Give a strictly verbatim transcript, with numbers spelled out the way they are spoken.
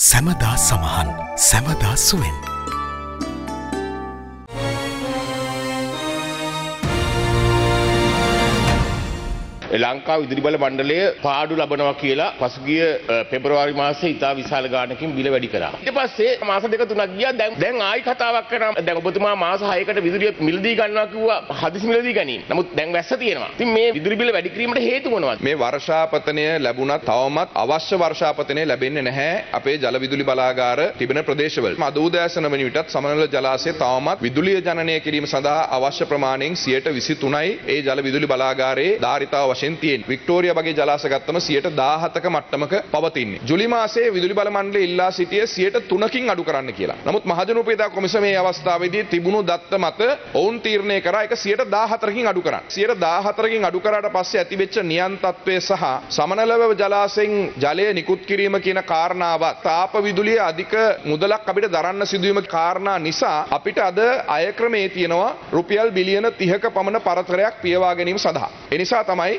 සැමදා සමහන් සැමදා සුවෙන් ලංකාව ඉදිරිබල මණ්ඩලය පාඩු ලබනවා කියලා පසුගිය පෙබරවාරි මාසයේ ඉතා විශාල ගාණකින් බිල වැඩි කරා. ඊට පස්සේ මාස දෙක තුනක් ගියා. දැන් දැන් ආයි කතාවක් කරනවා. දැන් ඔබතුමා මාස හයකට විදුලිය මිලදී ගන්නවා කිව්වා. හදිසි මිලදී ගැනීම. නමුත් දැන් වැස්ස තියෙනවා. ඉතින් මේ විදුලි බිල වැඩි කිරීමට හේතු මොනවද? මේ වර්ෂාපතනය ලැබුණත් තවමත් අවශ්‍ය වර්ෂාපතනය ලැබෙන්නේ නැහැ අපේ ජල විදුලි බලාගාර තිබෙන ප්‍රදේශවල. අද උදෑසන වන විටත් සමනල ජලාශය තවමත් විදුලිය ජනනය කිරීම සඳහා අවශ්‍ය ප්‍රමාණයෙන් සියයට විසි තුනයි ඒ ජල විදුලි බලාගාරයේ ධාරිතාව Victoria Bagi Jalasagatam, theatre, Dahataka Matamaka, Pavatin. Julimase, Vidulibal Mandle, Illa City, theatre, Tunaking Adukaranakila. Namut Mahajanupeda Commissame Avastavidi, Tibunu Datta Mata, own Tirne Karaka, theatre, Dahatraking Adukaran. Theatre, Dahatraking Adukara Pasati, which Nian Tatpe Saha, Samanala Jala Singh, Jale, Nikutkiri Makina Karna, Tapa Viduli, Adika, Mudala Kabita Darana Siduma Karna, Nisa, Apita, the Ayakrametinoa, Rupial Billion, Tihaka Pamana Paratrak, Piavaganim Sadha. Enisa Tamai.